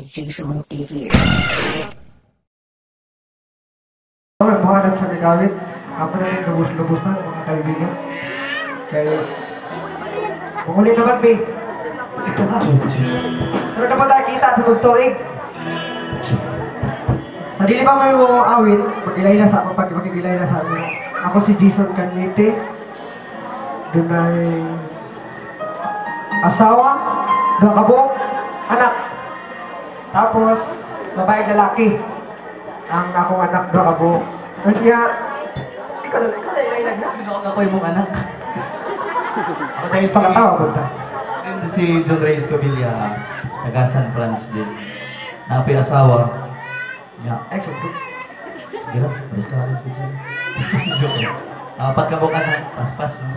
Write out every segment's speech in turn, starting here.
Constitutional TV. Mabuhat at sagagawit. Ako na rin lubus-lubusan, mga kaibigan. Kaya, pumuli naman, B. Pero dapat nakikita sa magtuig. Sa dili pa may mga awit, pag-ilay na sa amin. Ako si Jason Canete. Doon ay asawa, doon kabong, anak. Tapos, babae-lalaki. Ang akong anak doon kabong. At niya, ikaw na ilailag na. Doon ako yung mong anak. Ako tayo sa katawa punta. Ito si John Ray Escovilla, taga San Franz din. Napi-asawa. Yeah. Action. Sige lang, malis ka lang. Pagkabong anak, pas-pas na.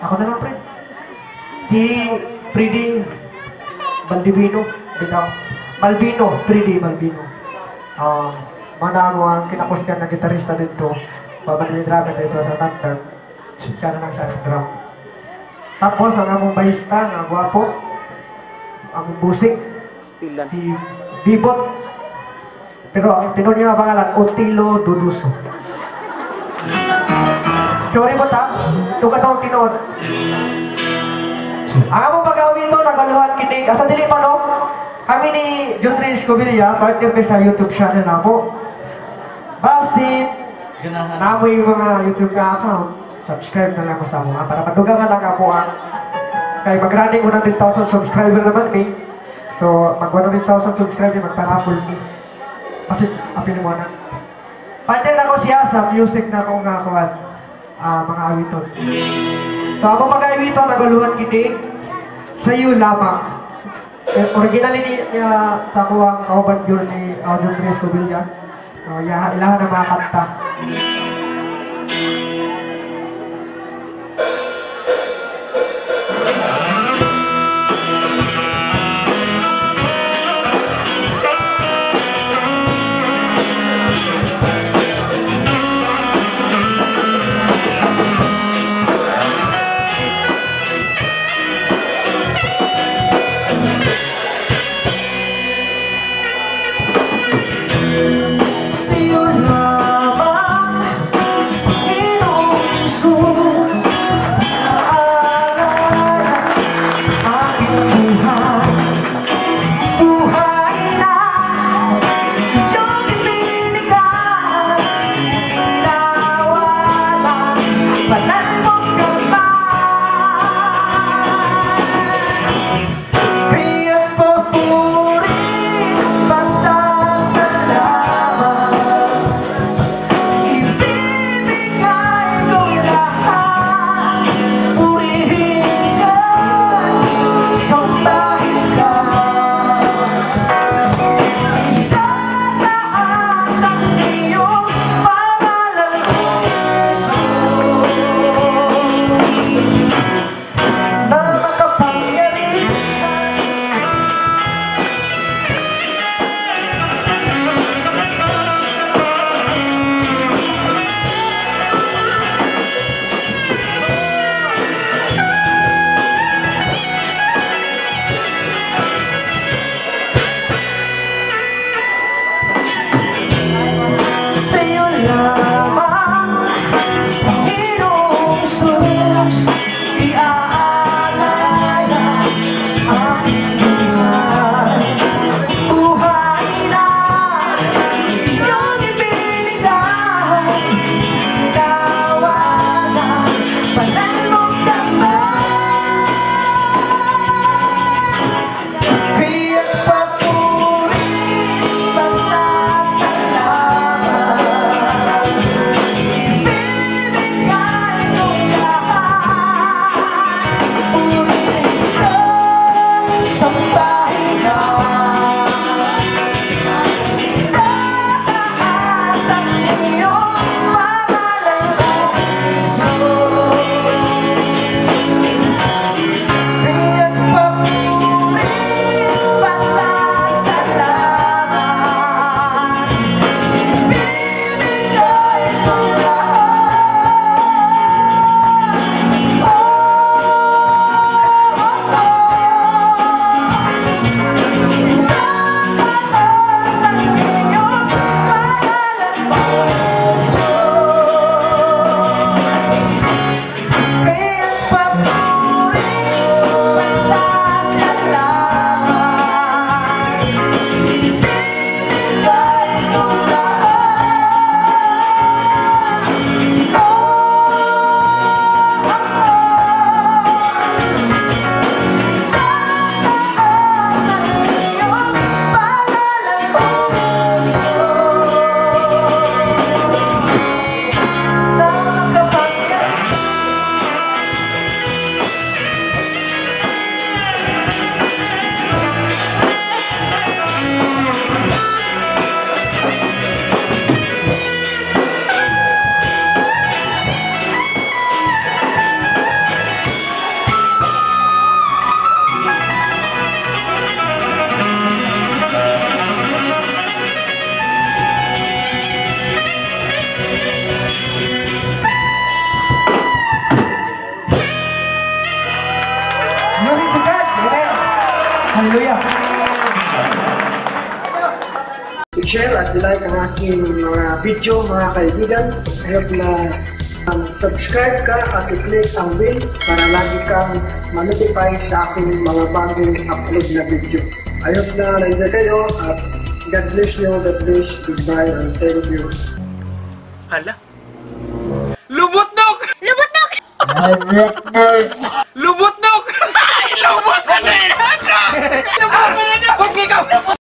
Ako na lang, pre. Si Pridine Baldivino. Pridine Baldivino. Manamo ang kinakusgan na gitarista dito. Pag-drama dito sa Tantan. Siya na lang sa drum. Tapos, ang among bahista, ang guwapo, ang busik, si Bibot. Pero ang tinuro niya ang pangalan, Otilo Duduso. Sorry po ta, ito ka itong tinuro. Ang among pag-awin ito, nagaluhan kinig. At sa dilipan, no? Kami ni John Ray Escovilla, part yung sa YouTube channel na po. Basit, namoy yung mga YouTube account, subscribe na lang ko sa mga. Para padugangan lang ako ang kay mag-running 100,000 subscriber naman ni. So, mag 100,000 subscriber, magparapol ni. Pati, apin mo na. Pantin ako siya sa music na akong nakakuhan. Mga awiton. So, ako mag-awiton, naguluhan kinig sa iyo lamang. Originally niya sa ako ang kauban yun ni Audion Dries Gubilga. So, ilahan na mga kanta. i-share at i-like ang aking mga video, mga kaibigan. I hope na subscribe ka at i-click ang bell para lagi kang ma-notify sa aking mga bagong upload na video. I hope na nandiyan kayo at God bless you, God bless, goodbye, and thank you. Hala? Lubutnok! Lubutnok! Lubutnok! Lubutnok! Lubutnok! Lubutnok! Lubutnok! Lubutnok!